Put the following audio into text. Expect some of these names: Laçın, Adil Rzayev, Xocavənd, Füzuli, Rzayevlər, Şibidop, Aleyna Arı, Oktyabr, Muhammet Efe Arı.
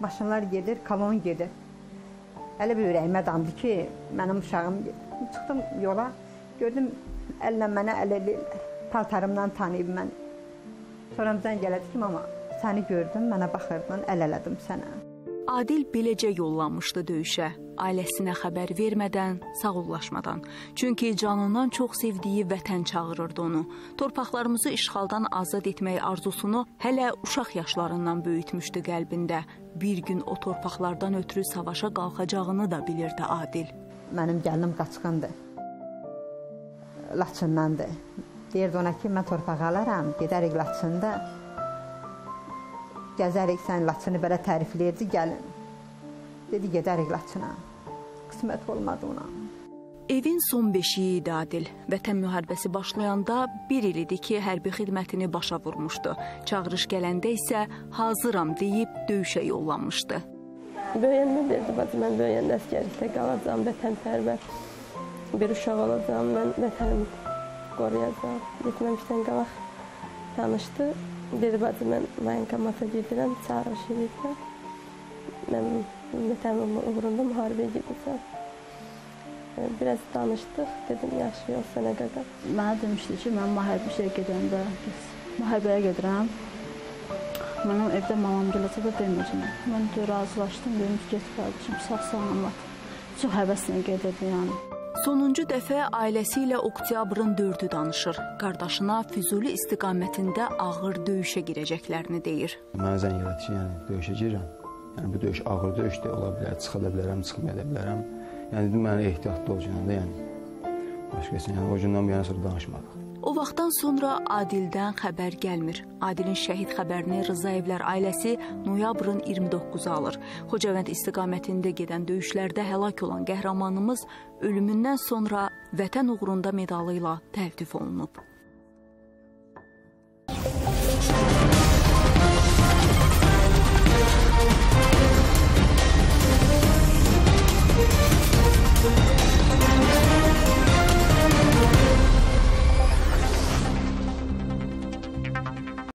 maşınlar gedir, kolon gedir. Elə bir ürəyimə damdı ki, mənim uşağım, çıxdım yola, gördüm, əllə mənə əl paltarımdan tanıyıb mən. Sonra bizdən gələdi ki, mama, səni gördüm, mənə baxırdın, əl elədim sənə. Adil beləcə yollanmışdı döyüşə, ailəsinə xəbər vermədən, sağollaşmadan. Çünki canından çox sevdiyi vətən çağırırdı onu. Torpaqlarımızı işğaldan azad etmək arzusunu hələ uşaq yaşlarından böyütmüşdü qəlbində. Bir gün o torpaqlardan ötürü savaşa qalxacağını da bilirdi Adil. Mənim gəlinim qaçqındır, Laçındandır. Deyirdi ona ki, mən torpağı alaram, gedərik Laçında. Gəzərik sən Laçını belə tərifləyirdi, gəlin. Dedi, gedərik Laçına. Qismət olmadı ona. Evin son beşiyi idi Adil. Vətən müharibəsi başlayanda bir il idi ki, hərbi xidmətini başa vurmuşdu. Çağırış gələndə isə hazıram deyib döyüşə yollanmışdı. Böyəndə dedi, mən böyəndə əsgərlikdə qalacam, vətənpərvər bir uşaq olacam, mən vətənimi qoruyacam. Getməmişdən qalaq tanışdı. Dedi, bacı, mən məhənqamata gedirəm, çağırış edirəm. Mən vətənim uğrunda müharibə gedirəm. Biraz danışdıq, dedim, yaxşı, yox sənə qədər. Mənə demişdi ki, mən müharibəyə gedirəm. Mənim evdə mamam gələcək də deməyəcəm. Mən razılaşdım, dedim ki, get bacım, sağ-salamat. Çox həvəslə gedirdi yəni. Sonuncu dəfə ailəsi ilə oktyabrın 4-ü danışır. Qardaşına Füzuli istiqamətində ağır döyüşə girəcəklərini deyir. Mənə zəng elədi ki, yəni döyüşə girirəm. Yəni bu döyüş ağır döyüş də ola bilər, çıxada bilərəm, çıxmaya bilərəm. Yəni mənə ehtiyatlı olacağım da yəni. Başqası yəni o gündən bu yana sonra danışmadıq. O vaxtdan sonra Adildən xəbər gəlmir. Adilin şəhid xəbərini Rzayevlər ailəsi noyabrın 29-u alır. Xocavənd istiqamətində gedən döyüşlərdə həlak olan qəhrəmanımız ölümündən sonra vətən uğrunda medalı ilə təltif olunub.